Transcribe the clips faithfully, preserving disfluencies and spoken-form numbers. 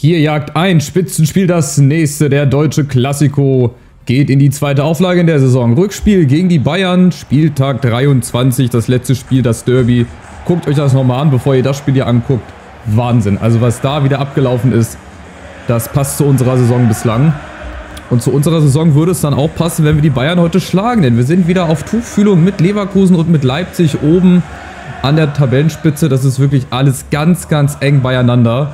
Hier jagt ein Spitzenspiel das nächste. Der deutsche Klassiko geht in die zweite Auflage in der Saison. Rückspiel gegen die Bayern, Spieltag dreiundzwanzig, das letzte Spiel, das Derby. Guckt euch das nochmal an, bevor ihr das Spiel hier anguckt. Wahnsinn. Also was da wieder abgelaufen ist, das passt zu unserer Saison bislang. Und zu unserer Saison würde es dann auch passen, wenn wir die Bayern heute schlagen. Denn wir sind wieder auf Tuchfühlung mit Leverkusen und mit Leipzig oben an der Tabellenspitze. Das ist wirklich alles ganz, ganz eng beieinander.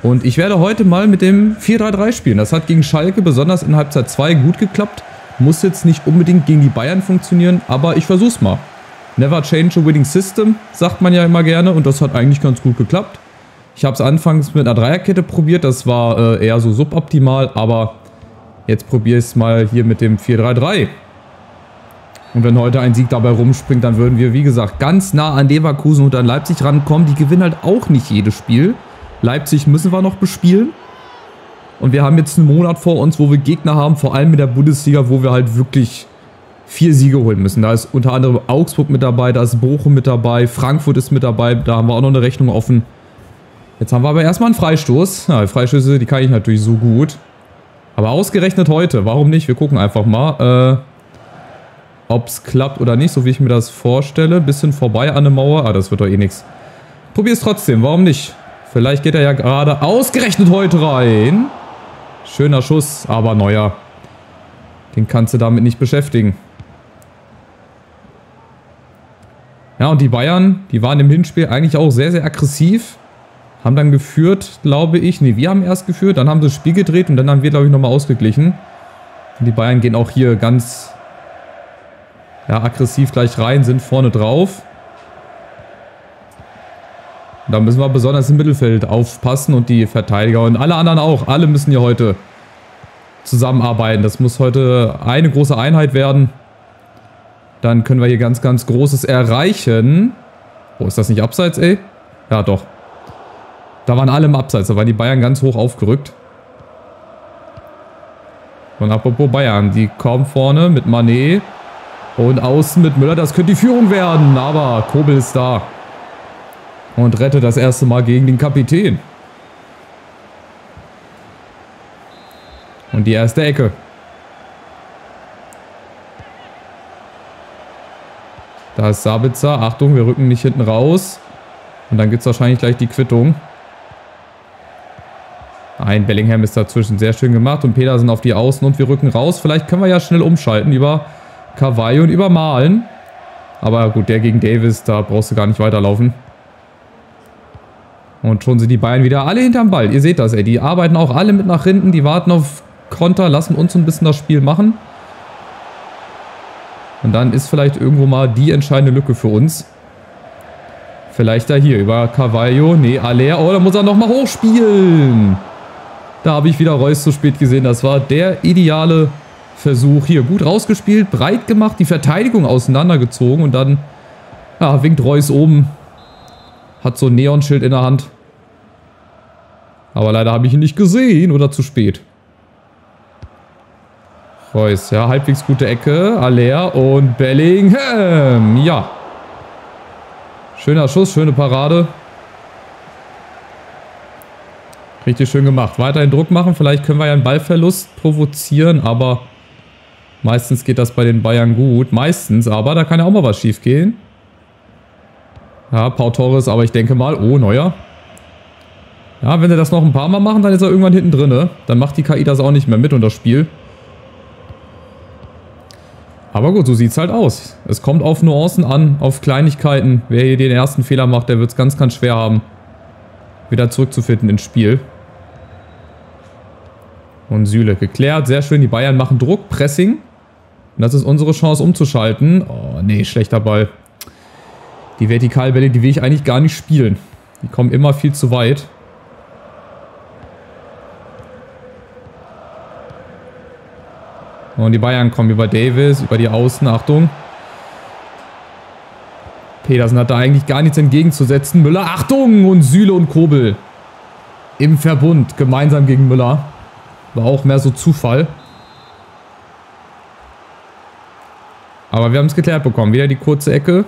Und ich werde heute mal mit dem vier drei drei spielen. Das hat gegen Schalke besonders in Halbzeit zwei gut geklappt. Muss jetzt nicht unbedingt gegen die Bayern funktionieren, aber ich versuch's mal. Never change a winning system, sagt man ja immer gerne. Und das hat eigentlich ganz gut geklappt. Ich habe es anfangs mit einer Dreierkette probiert. Das war äh, eher so suboptimal, aber... Jetzt probiere ich es mal hier mit dem vier drei drei. Und wenn heute ein Sieg dabei rumspringt, dann würden wir, wie gesagt, ganz nah an Leverkusen und an Leipzig rankommen. Die gewinnen halt auch nicht jedes Spiel. Leipzig müssen wir noch bespielen. Und wir haben jetzt einen Monat vor uns, wo wir Gegner haben, vor allem mit der Bundesliga, wo wir halt wirklich vier Siege holen müssen. Da ist unter anderem Augsburg mit dabei, da ist Bochum mit dabei, Frankfurt ist mit dabei, da haben wir auch noch eine Rechnung offen. Jetzt haben wir aber erstmal einen Freistoß. Ja, Freistöße, die kann ich natürlich so gut. Aber ausgerechnet heute, warum nicht? Wir gucken einfach mal, äh, ob es klappt oder nicht, so wie ich mir das vorstelle. Bisschen vorbei an der Mauer. Ah, das wird doch eh nichts. Probier es trotzdem, warum nicht? Vielleicht geht er ja gerade ausgerechnet heute rein. Schöner Schuss, aber Neuer. Den kannst du damit nicht beschäftigen. Ja, und die Bayern, die waren im Hinspiel eigentlich auch sehr, sehr aggressiv. Haben dann geführt, glaube ich. Ne, wir haben erst geführt, dann haben sie das Spiel gedreht und dann haben wir, glaube ich, nochmal ausgeglichen. Und die Bayern gehen auch hier ganz ja, aggressiv gleich rein, sind vorne drauf. Und da müssen wir besonders im Mittelfeld aufpassen und die Verteidiger und alle anderen auch. Alle müssen hier heute zusammenarbeiten. Das muss heute eine große Einheit werden. Dann können wir hier ganz, ganz Großes erreichen. Oh, ist das nicht abseits, ey? Ja, doch. Da waren alle im Abseits, da waren die Bayern ganz hoch aufgerückt. Und apropos Bayern, die kommen vorne mit Mané und außen mit Müller. Das könnte die Führung werden, aber Kobel ist da. Und rettet das erste Mal gegen den Kapitän. Und die erste Ecke. Da ist Sabitzer. Achtung, wir rücken nicht hinten raus. Und dann gibt es wahrscheinlich gleich die Quittung. Ein Bellingham ist dazwischen sehr schön gemacht und Pedersen auf die Außen und wir rücken raus. Vielleicht können wir ja schnell umschalten über Carvalho und über Malen. Aber gut, der gegen Davies, da brauchst du gar nicht weiterlaufen. Und schon sind die Bayern wieder alle hinterm Ball. Ihr seht das, ey. Die arbeiten auch alle mit nach hinten. Die warten auf Konter, lassen uns ein bisschen das Spiel machen. Und dann ist vielleicht irgendwo mal die entscheidende Lücke für uns. Vielleicht da hier über Carvalho. Nee, Haller. Oh, da muss er nochmal hochspielen. Da habe ich wieder Reus zu spät gesehen. Das war der ideale Versuch. Hier gut rausgespielt, breit gemacht, die Verteidigung auseinandergezogen und dann ja, winkt Reus oben. Hat so ein Neonschild in der Hand. Aber leider habe ich ihn nicht gesehen oder zu spät. Reus, ja, halbwegs gute Ecke. Haller und Bellingham. Ja. Schöner Schuss, schöne Parade. Richtig schön gemacht. Weiterhin Druck machen. Vielleicht können wir ja einen Ballverlust provozieren, aber meistens geht das bei den Bayern gut. Meistens, aber da kann ja auch mal was schief gehen. Ja, Pau Torres, aber ich denke mal, oh, Neuer. Ja, wenn sie das noch ein paar Mal machen, dann ist er irgendwann hinten drin. Ne? Dann macht die K I das auch nicht mehr mit und das Spiel. Aber gut, so sieht es halt aus. Es kommt auf Nuancen an, auf Kleinigkeiten. Wer hier den ersten Fehler macht, der wird es ganz, ganz schwer haben, wieder zurückzufinden ins Spiel. Und Süle geklärt. Sehr schön. Die Bayern machen Druck. Pressing. Und das ist unsere Chance umzuschalten. Oh, nee. Schlechter Ball. Die Vertikalbälle, die will ich eigentlich gar nicht spielen. Die kommen immer viel zu weit. Und die Bayern kommen über Davies, über die Außen. Achtung. Pedersen hat da eigentlich gar nichts entgegenzusetzen. Müller, Achtung! Und Süle und Kobel im Verbund, gemeinsam gegen Müller. War auch mehr so Zufall. Aber wir haben es geklärt bekommen. Wieder die kurze Ecke.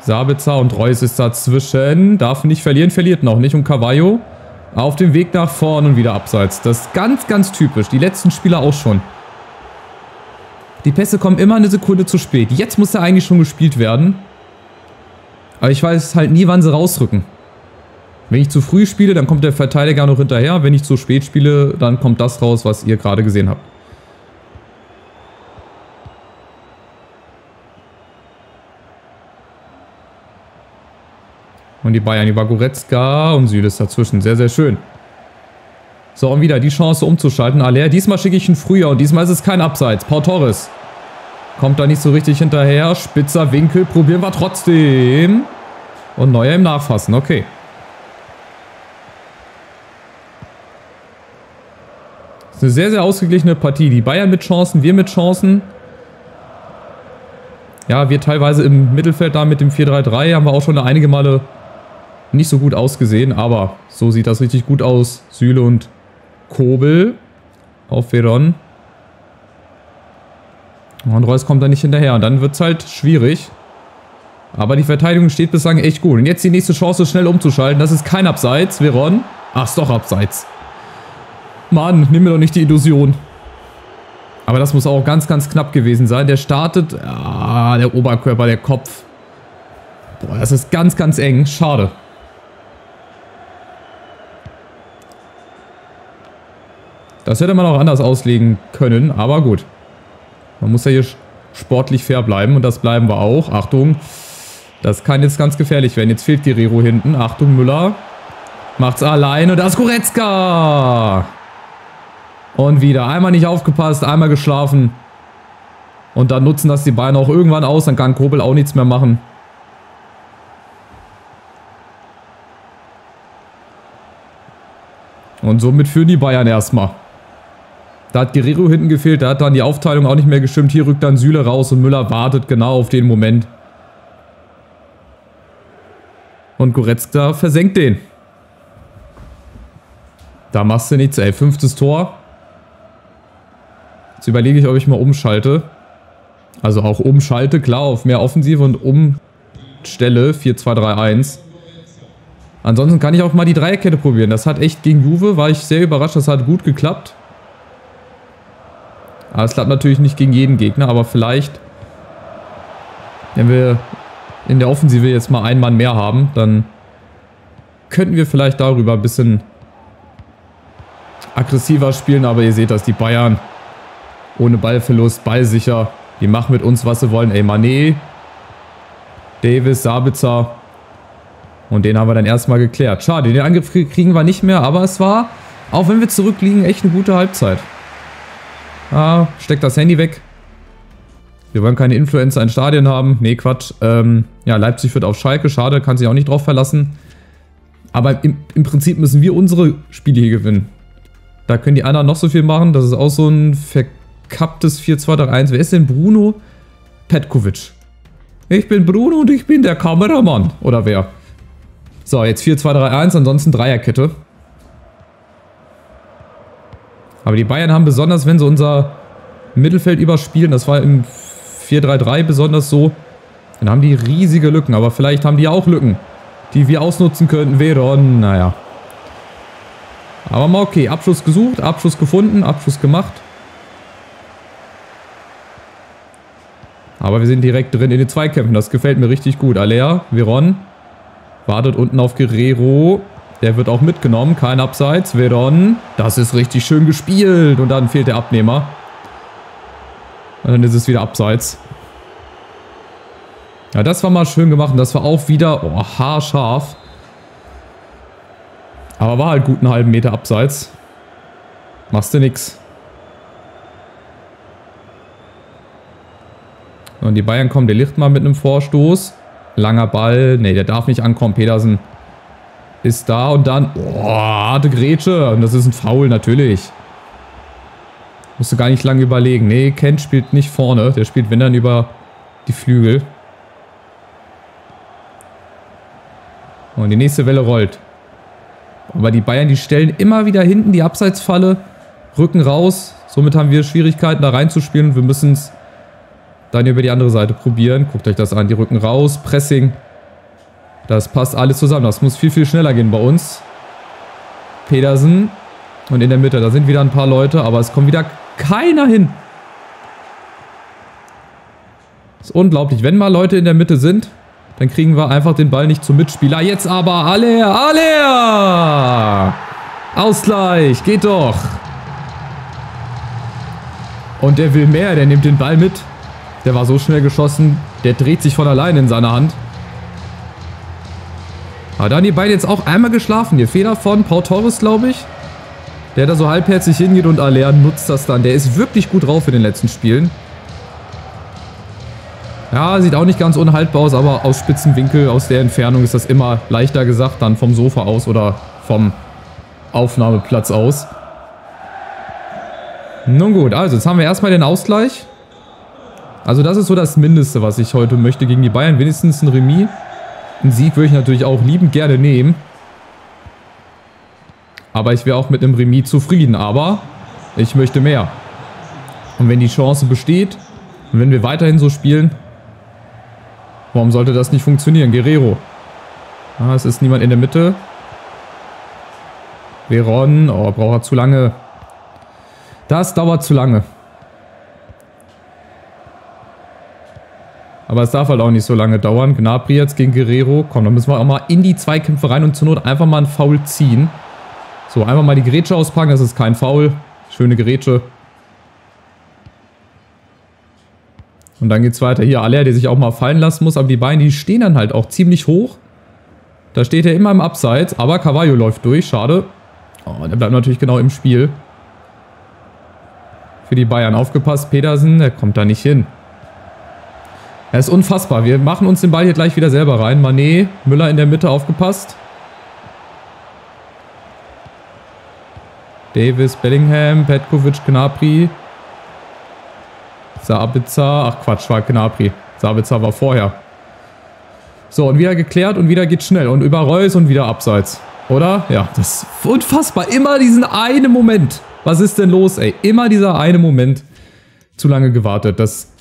Sabitzer und Reus ist dazwischen. Darf nicht verlieren, verliert noch nicht. Und Carvalho Auf dem Weg nach vorn und wieder abseits. Das ist ganz, ganz typisch. Die letzten Spieler auch schon. Die Pässe kommen immer eine Sekunde zu spät. Jetzt muss er eigentlich schon gespielt werden. Aber ich weiß halt nie, wann sie rausrücken. Wenn ich zu früh spiele, dann kommt der Verteidiger noch hinterher. Wenn ich zu spät spiele, dann kommt das raus, was ihr gerade gesehen habt. Und die Bayern über Goretzka und Süle ist dazwischen. Sehr, sehr schön. So, und wieder die Chance umzuschalten. Haller, diesmal schicke ich ihn früher und diesmal ist es kein Abseits. Pau Torres kommt da nicht so richtig hinterher. Spitzer Winkel, probieren wir trotzdem. Und Neuer im Nachfassen, okay. Das ist eine sehr, sehr ausgeglichene Partie. Die Bayern mit Chancen, wir mit Chancen. Ja, wir teilweise im Mittelfeld da mit dem vier drei drei haben wir auch schon einige Male nicht so gut ausgesehen, aber so sieht das richtig gut aus. Süle und Kobel auf Veron. Und Reus kommt da nicht hinterher. Und dann wird es halt schwierig. Aber die Verteidigung steht bislang echt gut. Und jetzt die nächste Chance, schnell umzuschalten. Das ist kein Abseits. Veron. Ach, ist doch Abseits. Mann, nimm mir doch nicht die Illusion. Aber das muss auch ganz, ganz knapp gewesen sein. Der startet. Ah, der Oberkörper, der Kopf. Boah, das ist ganz, ganz eng. Schade. Das hätte man auch anders auslegen können, aber gut. Man muss ja hier sportlich fair bleiben und das bleiben wir auch. Achtung, das kann jetzt ganz gefährlich werden. Jetzt fehlt Guerreiro hinten. Achtung, Müller macht's alleine. Da ist Goretzka! Und wieder. Einmal nicht aufgepasst, einmal geschlafen. Und dann nutzen das die Bayern auch irgendwann aus. Dann kann Kobel auch nichts mehr machen. Und somit führen die Bayern erstmal. Da hat Guerreiro hinten gefehlt, da hat dann die Aufteilung auch nicht mehr gestimmt. Hier rückt dann Süle raus und Müller wartet genau auf den Moment. Und Goretzka versenkt den. Da machst du nichts, ey. Fünftes Tor. Jetzt überlege ich, ob ich mal umschalte. Also auch umschalte, klar, auf mehr Offensive und umstelle. vier zwei drei eins. Ansonsten kann ich auch mal die Dreierkette probieren. Das hat echt gegen Juve, war ich sehr überrascht. Das hat gut geklappt. Aber es klappt natürlich nicht gegen jeden Gegner, aber vielleicht, wenn wir in der Offensive jetzt mal einen Mann mehr haben, dann könnten wir vielleicht darüber ein bisschen aggressiver spielen. Aber ihr seht das, die Bayern ohne Ballverlust, ballsicher. Die machen mit uns, was sie wollen. Ey, Mané, Davies, Sabitzer. Und den haben wir dann erstmal geklärt. Schade, den Angriff kriegen wir nicht mehr, aber es war, auch wenn wir zurückliegen, echt eine gute Halbzeit. Ah, steckt das Handy weg. Wir wollen keine Influencer in Stadien haben. Nee, Quatsch. Ähm, ja, Leipzig wird auf Schalke. Schade, kann sich auch nicht drauf verlassen. Aber im, im Prinzip müssen wir unsere Spiele hier gewinnen. Da können die anderen noch so viel machen. Das ist auch so ein verkapptes vier zwei drei eins. Wer ist denn Bruno? Petkovic. Ich bin Bruno und ich bin der Kameramann. Oder wer? So, jetzt vier zwei drei eins. Ansonsten Dreierkette. Aber die Bayern haben besonders, wenn sie unser Mittelfeld überspielen, das war im vier drei drei besonders so, dann haben die riesige Lücken. Aber vielleicht haben die auch Lücken, die wir ausnutzen könnten. Veron, naja. Aber mal okay, Abschluss gesucht, Abschluss gefunden, Abschluss gemacht. Aber wir sind direkt drin in den Zweikämpfen, das gefällt mir richtig gut. Haller, Veron, wartet unten auf Guerreiro. Der wird auch mitgenommen. Kein Abseits. Veron. Das ist richtig schön gespielt. Und dann fehlt der Abnehmer. Und dann ist es wieder Abseits. Ja, das war mal schön gemacht. Und das war auch wieder oh, haarscharf. Aber war halt gut einen halben Meter Abseits. Machst du nix. Und die Bayern kommen. Der Lichtmann mit einem Vorstoß. Langer Ball. Nee, der darf nicht ankommen. Pedersen ist da und dann... Oh, harte Grätsche. Und das ist ein Foul, natürlich. Musst du gar nicht lange überlegen. Nee, Kent spielt nicht vorne. Der spielt, wenn dann, über die Flügel. Und die nächste Welle rollt. Aber die Bayern, die stellen immer wieder hinten die Abseitsfalle. Rücken raus. Somit haben wir Schwierigkeiten, da reinzuspielen. Wir müssen es dann über die andere Seite probieren. Guckt euch das an. Die Rücken raus. Pressing. Das passt alles zusammen. Das muss viel, viel schneller gehen bei uns. Pedersen. Und in der Mitte, da sind wieder ein paar Leute, aber es kommt wieder keiner hin. Ist unglaublich. Wenn mal Leute in der Mitte sind, dann kriegen wir einfach den Ball nicht zum Mitspieler. Jetzt aber Haller, Haller! Ausgleich, geht doch. Und der will mehr, der nimmt den Ball mit. Der war so schnell geschossen, der dreht sich von alleine in seiner Hand. Aber da haben die beiden jetzt auch einmal geschlafen. Hier Fehler von Pau Torres, glaube ich. Der da so halbherzig hingeht und Haller nutzt das dann. Der ist wirklich gut drauf in den letzten Spielen. Ja, sieht auch nicht ganz unhaltbar aus, aber aus spitzen Winkel, aus der Entfernung ist das immer leichter gesagt, dann vom Sofa aus oder vom Aufnahmeplatz aus. Nun gut, also jetzt haben wir erstmal den Ausgleich. Also das ist so das Mindeste, was ich heute möchte gegen die Bayern. Wenigstens ein Remis. Einen Sieg würde ich natürlich auch liebend gerne nehmen. Aber ich wäre auch mit einem Remis zufrieden. Aber ich möchte mehr. Und wenn die Chance besteht und wenn wir weiterhin so spielen, warum sollte das nicht funktionieren? Guerreiro. Ah, es ist niemand in der Mitte. Veron. Oh, braucht er zu lange. Das dauert zu lange. Aber es darf halt auch nicht so lange dauern. Gnabry jetzt gegen Guerreiro. Komm, dann müssen wir auch mal in die Zweikämpfe rein und zur Not einfach mal einen Foul ziehen. So, einfach mal die Grätsche auspacken. Das ist kein Foul. Schöne Grätsche. Und dann geht's weiter. Hier Haller, der sich auch mal fallen lassen muss. Aber die Beine, die stehen dann halt auch ziemlich hoch. Da steht er immer im Abseits. Aber Carvalho läuft durch. Schade. Oh, der bleibt natürlich genau im Spiel. Für die Bayern aufgepasst. Pedersen, der kommt da nicht hin. Er ist unfassbar. Wir machen uns den Ball hier gleich wieder selber rein. Mané, Müller in der Mitte, aufgepasst. Davies, Bellingham, Petkovic, Gnabry. Sabitzer. Ach Quatsch, war Gnabry. Sabitzer war vorher. So, und wieder geklärt und wieder geht's schnell. Und über Reus und wieder abseits. Oder? Ja, das ist unfassbar. Immer diesen einen Moment. Was ist denn los, ey? Immer dieser eine Moment. Zu lange gewartet. Das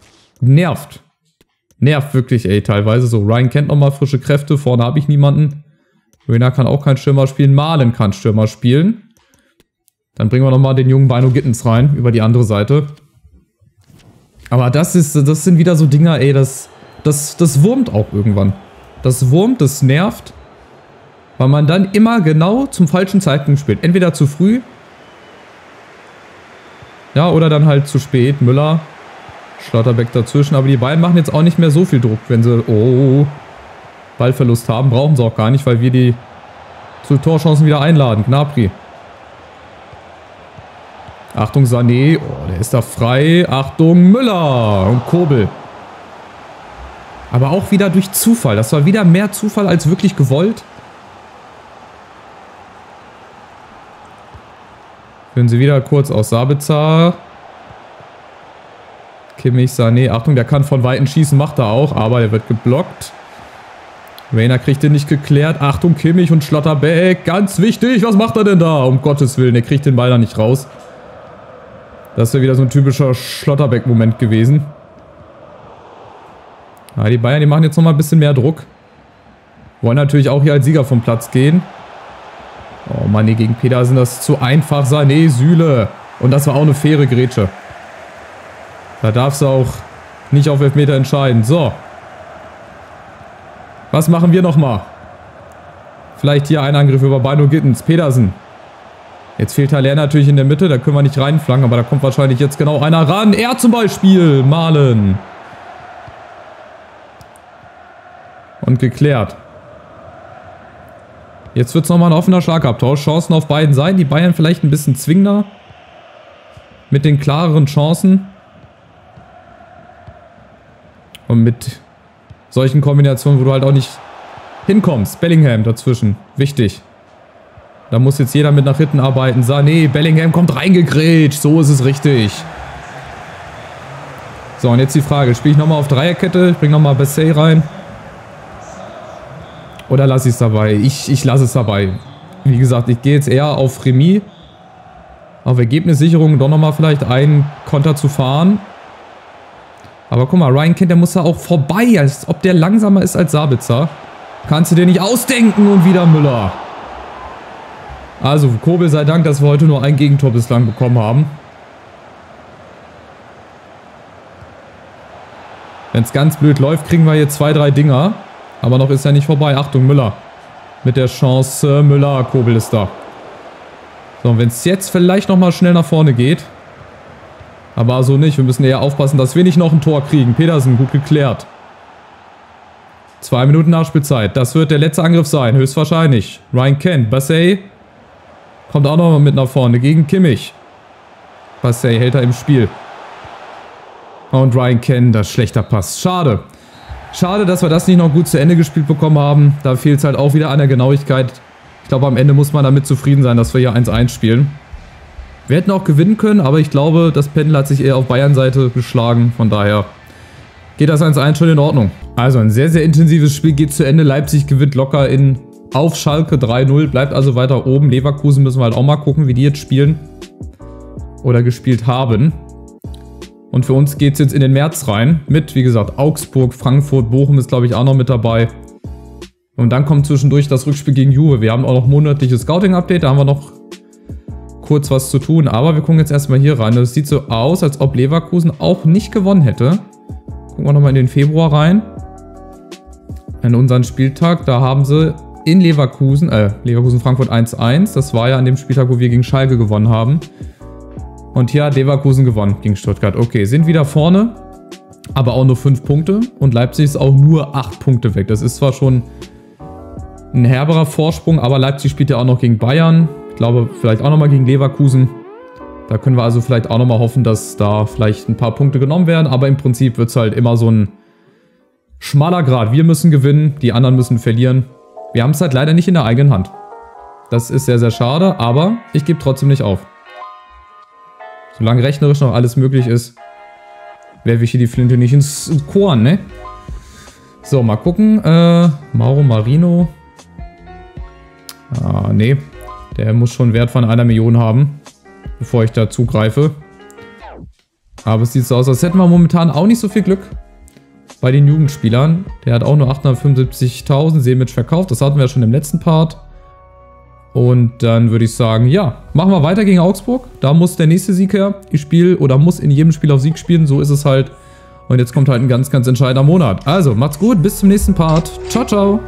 nervt. Nervt wirklich, ey, teilweise. So, Ryan kennt nochmal frische Kräfte. Vorne habe ich niemanden. Reina kann auch kein Stürmer spielen. Malen kann Stürmer spielen. Dann bringen wir nochmal den jungen Bynoe-Gittens rein. Über die andere Seite. Aber das ist, das sind wieder so Dinger, ey. Das, das, das wurmt auch irgendwann. Das wurmt, das nervt. Weil man dann immer genau zum falschen Zeitpunkt spielt. Entweder zu früh. Ja, oder dann halt zu spät. Müller. Schlotterbeck dazwischen, aber die beiden machen jetzt auch nicht mehr so viel Druck, wenn sie oh, Ballverlust haben, brauchen sie auch gar nicht, weil wir die zu Torchancen wieder einladen. Gnabry. Achtung Sané, oh, der ist da frei. Achtung Müller und Kobel. Aber auch wieder durch Zufall, das war wieder mehr Zufall als wirklich gewollt. Führen sie wieder kurz aus Sabitzer. Kimmich, Sané, Achtung, der kann von Weitem schießen, macht er auch, aber der wird geblockt. Reina kriegt den nicht geklärt. Achtung, Kimmich und Schlotterbeck, ganz wichtig, was macht er denn da? Um Gottes Willen, der kriegt den Ball da nicht raus. Das wäre wieder so ein typischer Schlotterbeck-Moment gewesen. Ja, die Bayern, die machen jetzt nochmal ein bisschen mehr Druck. Wollen natürlich auch hier als Sieger vom Platz gehen. Oh Mann, nee, gegen Pedersen, das ist zu einfach. Sané, Süle. Und das war auch eine faire Grätsche. Da darfst du auch nicht auf Elfmeter entscheiden. So. Was machen wir nochmal? Vielleicht hier ein Angriff über Bynoe-Gittens. Pedersen. Jetzt fehlt Haller natürlich in der Mitte. Da können wir nicht reinflanken. Aber da kommt wahrscheinlich jetzt genau einer ran. Er zum Beispiel. Malen. Und geklärt. Jetzt wird es nochmal ein offener Schlagabtausch. Chancen auf beiden Seiten. Die Bayern vielleicht ein bisschen zwingender. Mit den klareren Chancen. Und mit solchen Kombinationen, wo du halt auch nicht hinkommst. Bellingham dazwischen. Wichtig. Da muss jetzt jeder mit nach hinten arbeiten. Sané, Bellingham kommt reingegrätscht. So ist es richtig. So, und jetzt die Frage. Spiele ich nochmal auf Dreierkette? Ich bringe nochmal Bessay rein. Oder lasse ich es dabei? Ich, ich lasse es dabei. Wie gesagt, ich gehe jetzt eher auf Remis. Auf Ergebnissicherung doch nochmal vielleicht einen Konter zu fahren. Aber guck mal, Ryan Kind, der muss da auch vorbei, als ob der langsamer ist als Sabitzer. Kannst du dir nicht ausdenken und wieder Müller. Also, Kobel sei Dank, dass wir heute nur ein Gegentor bislang bekommen haben. Wenn es ganz blöd läuft, kriegen wir hier zwei, drei Dinger. Aber noch ist ja nicht vorbei. Achtung, Müller. Mit der Chance, Müller, Kobel ist da. So, und wenn es jetzt vielleicht nochmal schnell nach vorne geht. Aber so also nicht. Wir müssen eher aufpassen, dass wir nicht noch ein Tor kriegen. Pedersen, gut geklärt. Zwei Minuten Nachspielzeit. Das wird der letzte Angriff sein. Höchstwahrscheinlich. Ryan Kent. Bassey kommt auch nochmal mit nach vorne gegen Kimmich. Bassey hält er im Spiel. Und Ryan Kent, das schlechter Pass. Schade. Schade, dass wir das nicht noch gut zu Ende gespielt bekommen haben. Da fehlt es halt auch wieder an der Genauigkeit. Ich glaube, am Ende muss man damit zufrieden sein, dass wir hier eins eins spielen. Wir hätten auch gewinnen können, aber ich glaube, das Pendel hat sich eher auf Bayern-Seite geschlagen. Von daher geht das eins eins schon in Ordnung. Also ein sehr, sehr intensives Spiel geht zu Ende. Leipzig gewinnt locker in auf Schalke drei null. Bleibt also weiter oben. Leverkusen müssen wir halt auch mal gucken, wie die jetzt spielen. Oder gespielt haben. Und für uns geht es jetzt in den März rein. Mit, wie gesagt, Augsburg, Frankfurt, Bochum ist, glaube ich, auch noch mit dabei. Und dann kommt zwischendurch das Rückspiel gegen Juve. Wir haben auch noch monatliches Scouting-Update. Da haben wir noch kurz was zu tun. Aber wir gucken jetzt erstmal hier rein. Das sieht so aus, als ob Leverkusen auch nicht gewonnen hätte. Gucken wir nochmal in den Februar rein. In unseren Spieltag. Da haben sie in Leverkusen, äh, Leverkusen-Frankfurt eins eins. Das war ja an dem Spieltag, wo wir gegen Schalke gewonnen haben. Und hier hat Leverkusen gewonnen gegen Stuttgart. Okay, sind wieder vorne, aber auch nur fünf Punkte. Und Leipzig ist auch nur acht Punkte weg. Das ist zwar schon ein herberer Vorsprung, aber Leipzig spielt ja auch noch gegen Bayern. Ich glaube, vielleicht auch nochmal gegen Leverkusen. Da können wir also vielleicht auch nochmal hoffen, dass da vielleicht ein paar Punkte genommen werden. Aber im Prinzip wird es halt immer so ein schmaler Grad. Wir müssen gewinnen, die anderen müssen verlieren. Wir haben es halt leider nicht in der eigenen Hand. Das ist sehr, sehr schade, aber ich gebe trotzdem nicht auf. Solange rechnerisch noch alles möglich ist, werfe ich hier die Flinte nicht ins Korn, ne? So, mal gucken. Äh, Mauro Marino. Ah, nee. Der muss schon Wert von einer Million haben, bevor ich da zugreife. Aber es sieht so aus, als hätten wir momentan auch nicht so viel Glück bei den Jugendspielern. Der hat auch nur achthundertfünfundsiebzigtausend Seemitsch verkauft. Das hatten wir ja schon im letzten Part. Und dann würde ich sagen, ja, machen wir weiter gegen Augsburg. Da muss der nächste Sieg her. Ich spiele oder muss in jedem Spiel auf Sieg spielen. So ist es halt. Und jetzt kommt halt ein ganz, ganz entscheidender Monat. Also, macht's gut. Bis zum nächsten Part. Ciao, ciao.